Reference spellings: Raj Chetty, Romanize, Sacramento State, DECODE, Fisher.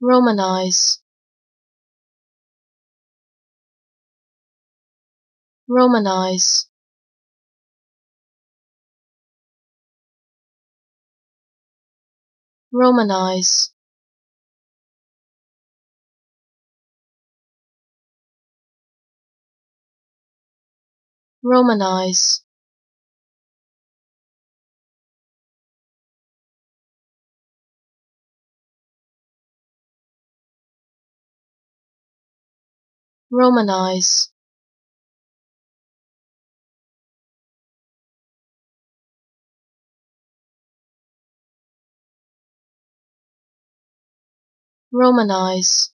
Romanize, Romanize, Romanize, Romanize, Romanize, Romanize.